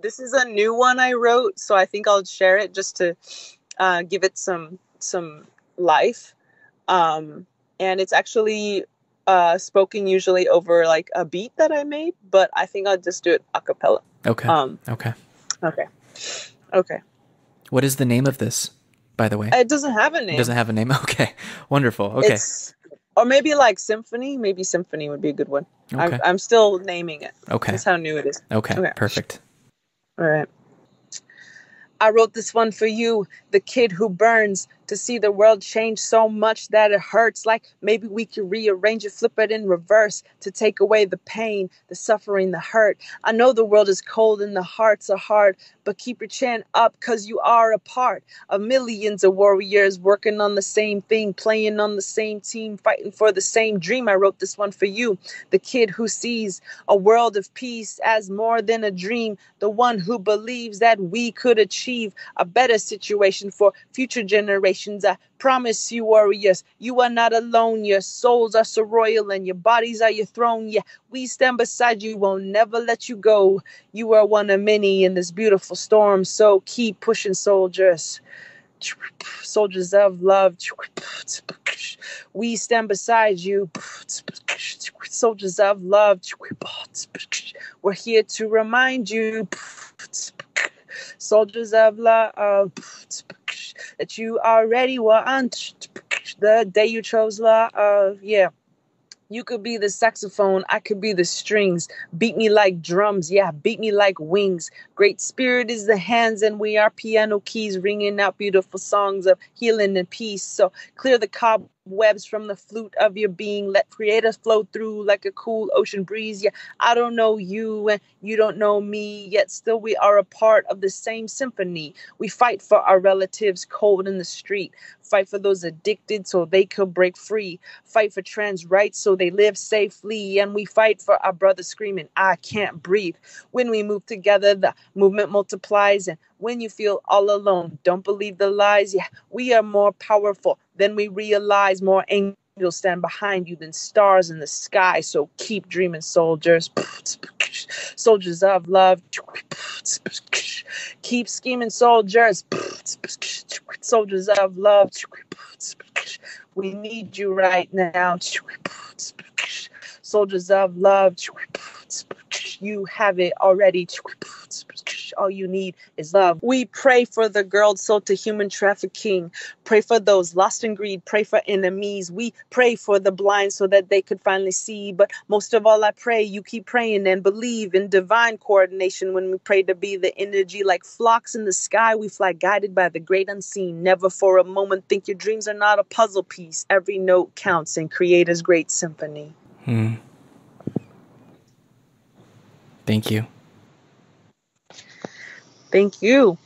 This is a new one I wrote, so I think I'll share it just to give it some life. And it's actually spoken usually over like a beat that I made, but I think I'll just do it a cappella. Okay. Okay. What is the name of this, by the way? It doesn't have a name. It doesn't have a name. Okay. Wonderful. Okay. It's, or maybe like Symphony. Maybe Symphony would be a good one. Okay. I'm still naming it. Okay. That's how new it is. Okay. Perfect. All right. I wrote this one for you, the kid who burns, to see the world change so much that it hurts. Like maybe we could rearrange it, flip it in reverse to take away the pain, the suffering, the hurt. I know the world is cold and the hearts are hard, but keep your chin up, 'cause you are a part of millions of warriors working on the same thing, playing on the same team, fighting for the same dream. I wrote this one for you, the kid who sees a world of peace as more than a dream, the one who believes that we could achieve a better situation for future generations. I promise you, warriors, you are not alone. Your souls are so royal and your bodies are your throne. Yeah, we stand beside you, won't never let you go. You are one of many in this beautiful storm. So keep pushing, soldiers. Soldiers of love. We stand beside you. Soldiers of love. We're here to remind you. Soldiers of love. That you already were on the day you chose love. Yeah, you could be the saxophone. I could be the strings. Beat me like drums. Yeah, beat me like wings. Great spirit is the hands, and we are piano keys ringing out beautiful songs of healing and peace. So clear the cobwebs from the flute of your being. Let creators flow through like a cool ocean breeze. Yeah, I don't know you and you don't know me, yet still we are a part of the same symphony. We fight for our relatives cold in the street. Fight for those addicted so they could break free. Fight for trans rights so they live safely. And we fight for our brothers screaming, I can't breathe. When we move together, the movement multiplies. And when you feel all alone, don't believe the lies. Yeah, we are more powerful than we realize. More angels stand behind you than stars in the sky. So keep dreaming, soldiers. Soldiers of love. Keep scheming, soldiers. Soldiers of love. We need you right now. Soldiers of love. You have it already. All you need is love. We pray for the girls sold to human trafficking. Pray for those lost in greed. Pray for enemies. We pray for the blind so that they could finally see. But most of all, I pray you keep praying and believe in divine coordination. When we pray to be the energy like flocks in the sky, we fly guided by the great unseen. Never for a moment think your dreams are not a puzzle piece. Every note counts in Creator's great symphony. Thank you. Thank you.